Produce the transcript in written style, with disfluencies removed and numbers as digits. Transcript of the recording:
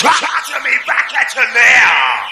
Talk to me back at you now.